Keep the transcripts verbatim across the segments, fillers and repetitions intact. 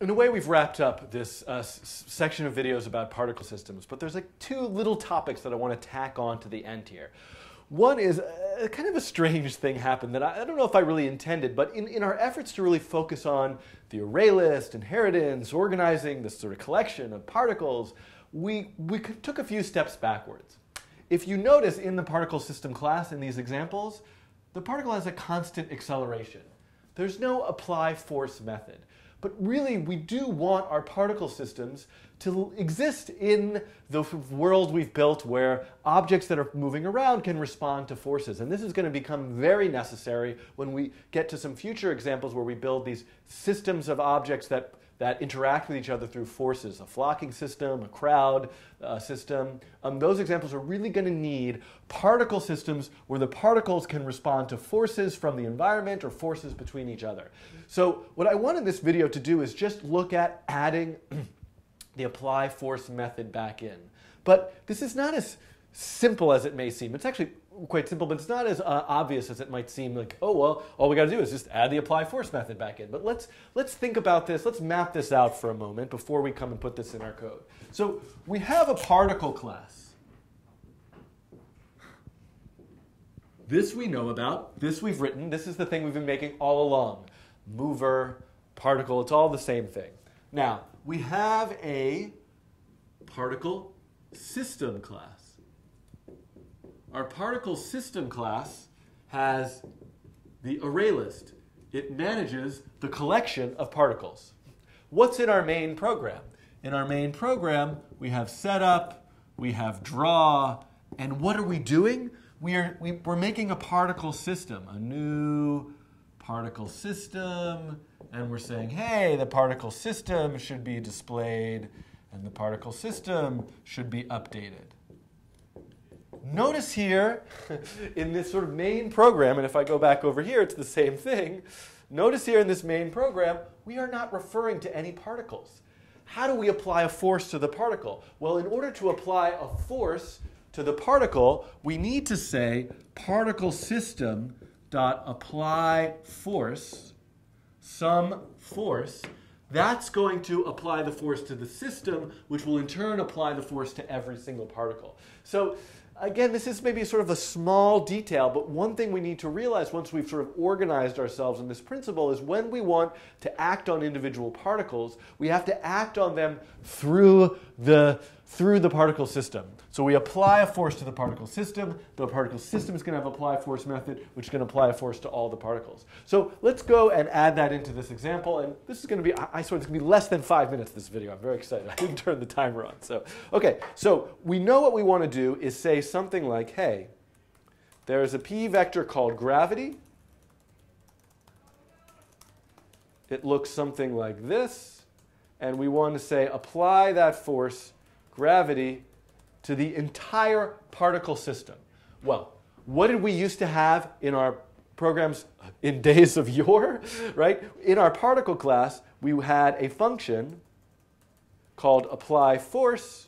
in a way, we've wrapped up this uh, s section of videos about particle systems, but there's like two little topics that I want to tack on to the end here. One is uh, kind of a strange thing happened that I, I don't know if I really intended, but in, in our efforts to really focus on the array list, inheritance, organizing this sort of collection of particles, we, we took a few steps backwards. If you notice in the particle system class in these examples, the particle has a constant acceleration. There's no apply force method. But really, we do want our particle systems to exist in the world we've built where objects that are moving around can respond to forces. And this is going to become very necessary when we get to some future examples where we build these systems of objects that, that interact with each other through forces, a flocking system, a crowd uh, system. Um, those examples are really going to need particle systems where the particles can respond to forces from the environment or forces between each other. So what I wanted this video to do is just look at adding the apply force method back in. But this is not as simple as it may seem. It's actually quite simple, but it's not as uh, obvious as it might seem. Like, oh, well, all we got to do is just add the apply force method back in. But let's, let's think about this. Let's map this out for a moment before we come and put this in our code. So we have a particle class. This we know about. This we've written. This is the thing we've been making all along. Mover, particle, it's all the same thing. Now, we have a particle system class. Our particle system class has the array list. It manages the collection of particles. What's in our main program? In our main program, we have setup, we have draw, and what are we doing? We are, we, we're making a particle system, a new particle system, and we're saying, hey, the particle system should be displayed, and the particle system should be updated. Notice here, in this sort of main program, and if I go back over here, it's the same thing. Notice here in this main program, we are not referring to any particles. How do we apply a force to the particle? Well, in order to apply a force to the particle, we need to say particle system dot apply force, some force. That's going to apply the force to the system, which will in turn apply the force to every single particle. So again, this is maybe sort of a small detail, but one thing we need to realize once we've sort of organized ourselves in this principle is when we want to act on individual particles, we have to act on them through the through the particle system. So we apply a force to the particle system. The particle system is going to have apply force method, which is going to apply a force to all the particles. So let's go and add that into this example. And this is going to be, I swear, it's going to be less than five minutes, this video. I'm very excited. I didn't turn the timer on. So OK, so we know what we want to do is say something like, hey, there is a P vector called gravity. It looks something like this. And we want to say, apply that force gravity to the entire particle system. Well, what did we used to have in our programs in days of yore, right? In our particle class, we had a function called apply force,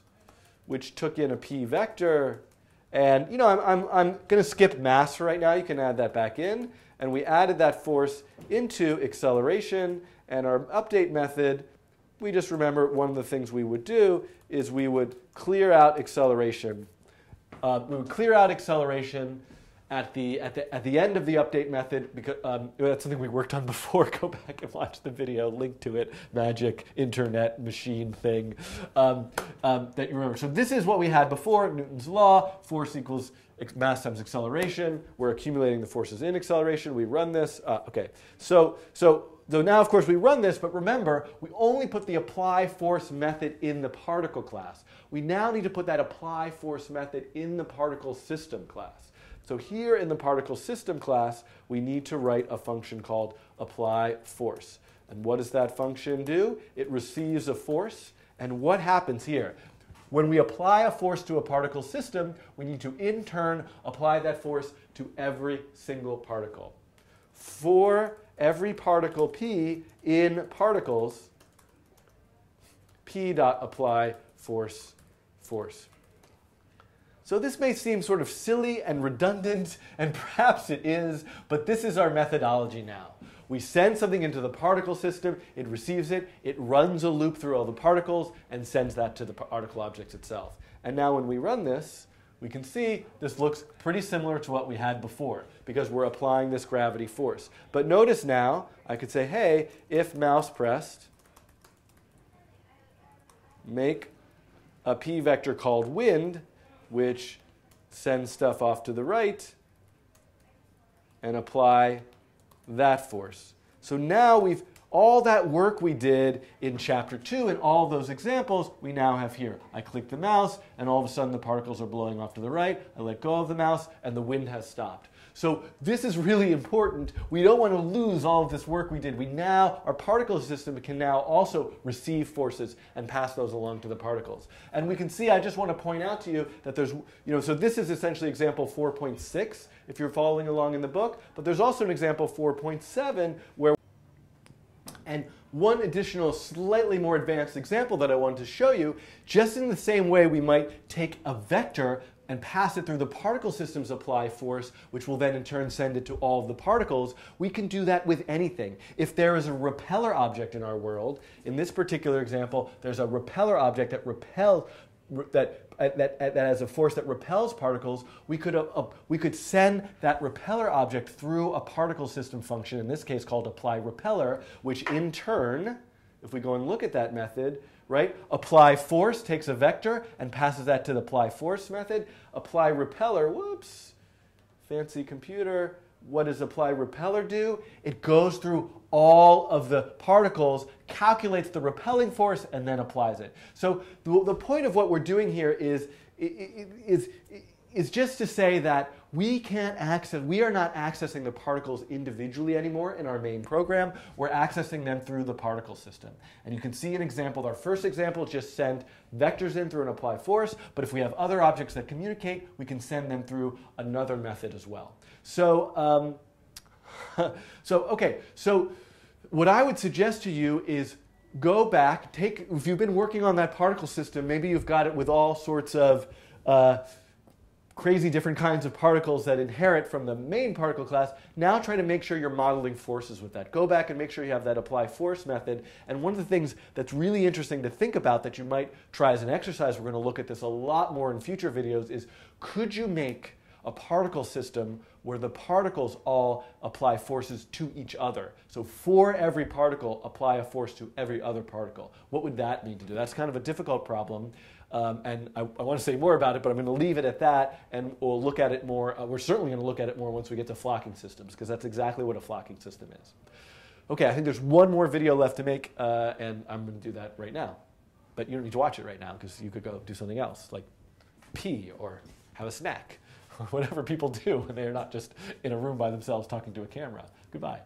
which took in a p vector. And you know, I'm, I'm, I'm going to skip mass right now. You can add that back in. And we added that force into acceleration. And our update method, we just remember one of the things we would do is we would clear out acceleration. Uh, we would clear out acceleration at the at the at the end of the update method because um, that's something we worked on before. Go back and watch the video. Link to it. Magic internet machine thing um, um, that you remember. So this is what we had before Newton's law: force equals mass times acceleration. We're accumulating the forces in acceleration. We run this. Uh, okay. So so. So now, of course, we run this, but remember, we only put the apply force method in the particle class. We now need to put that apply force method in the particle system class. So here in the particle system class, we need to write a function called apply force. And what does that function do? It receives a force. And what happens here? When we apply a force to a particle system, we need to, in turn, apply that force to every single particle. For every particle p in particles, p dot apply force, force. So this may seem sort of silly and redundant, and perhaps it is, but this is our methodology now. We send something into the particle system, it receives it, it runs a loop through all the particles, and sends that to the particle objects itself. And now when we run this, we can see this looks pretty similar to what we had before, because we're applying this gravity force. But notice now, I could say, hey, if mouse pressed, make a p-vector called wind, which sends stuff off to the right, and apply that force. So now we've all that work we did in chapter two and all those examples we now have here. I click the mouse and all of a sudden the particles are blowing off to the right. I let go of the mouse and the wind has stopped. So this is really important. We don't want to lose all of this work we did. We now, our particle system can now also receive forces and pass those along to the particles. And we can see, I just want to point out to you that there's, you know, so this is essentially example four point six if you're following along in the book, but there's also an example four point seven where And one additional, slightly more advanced example that I wanted to show you, just in the same way we might take a vector and pass it through the particle system's apply force, which will then in turn send it to all of the particles, we can do that with anything. If there is a repeller object in our world, in this particular example, there's a repeller object that repels, that That, that as a force that repels particles, we could, uh, uh, we could send that repeller object through a particle system function, in this case called apply repeller, which in turn, if we go and look at that method, right, apply force takes a vector and passes that to the apply force method. Apply repeller, whoops, fancy computer. What does apply repeller do? It goes through all of the particles, calculates the repelling force, and then applies it. So the, the point of what we're doing here is, is, is just to say that we can't access, we are not accessing the particles individually anymore in our main program. We're accessing them through the particle system. And you can see an example, our first example just sent vectors in through an apply force, but if we have other objects that communicate, we can send them through another method as well. So, um, so okay, so what I would suggest to you is go back, take, if you've been working on that particle system, maybe you've got it with all sorts of uh, crazy different kinds of particles that inherit from the main particle class. Now try to make sure you're modeling forces with that. Go back and make sure you have that apply force method. And one of the things that's really interesting to think about that you might try as an exercise, we're going to look at this a lot more in future videos, is could you make a particle system where the particles all apply forces to each other? So for every particle, apply a force to every other particle. What would that mean to do? That's kind of a difficult problem. Um, and I, I want to say more about it, but I'm going to leave it at that, and we'll look at it more. Uh, we're certainly going to look at it more once we get to flocking systems, because that's exactly what a flocking system is. Okay, I think there's one more video left to make, uh, and I'm going to do that right now. But you don't need to watch it right now, because you could go do something else, like pee or have a snack, or whatever people do when they're not just in a room by themselves talking to a camera. Goodbye.